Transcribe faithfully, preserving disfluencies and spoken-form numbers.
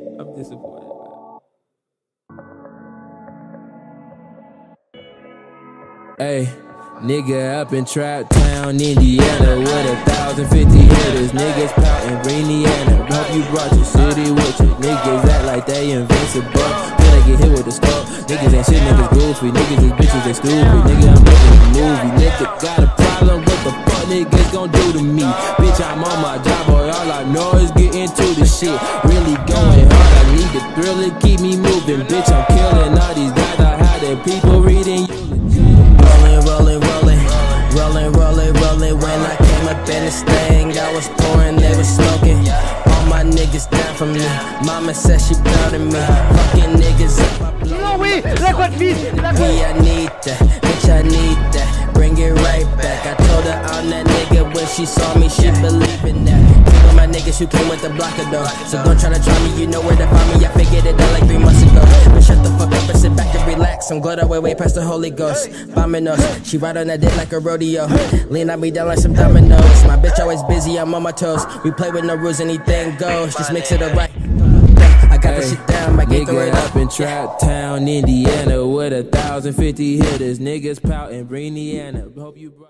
I'm disappointed, man. Hey, nigga up in Trap Town, Indiana, with a thousand fifty hitters. Niggas poutin', Indiana. Hope you brought your city with you. Niggas act like they invincible. Then I get hit with a skull. Niggas ain't shit, niggas goofy. Niggas is bitches, they stupid. Nigga, I'm making a movie. Nigga got a problem, what the fuck niggas gon' do to me? Bitch, I'm on my job, boy. All I know is get into the shit. Really going hard, I need the thrill to keep me moving. Bitch, I'm killing all these guys. I had the people reading you. Rollin', rollin', rollin', rollin', rollin', rollin'. When I came up in this thing, I was pouring, they was smoking. All my niggas down for me. Mama said she proud of me. Fucking niggas up. No, wait, la quoi de vite? Yeah, I need that, bitch, I need that. Bring it right back. I told her I'm that nigga. When she saw me, she believed in that. All my niggas who came with the blocker though. So don't try to try me, you know where to find me. I figured it out like three months ago. But shut the fuck up and sit back and relax. I'm glad I way way past the Holy Ghost. Bombing us, she ride on that dick like a rodeo. Lean on me down like some dominoes. My bitch always busy, I'm on my toes. We play with no rules, anything goes. Just mix it up right. I got this shit down, my game throw it up. Nigga up in Trap Town, Indiana, with a thousand fifty hitters. Niggas poutin', Indiana. Hope you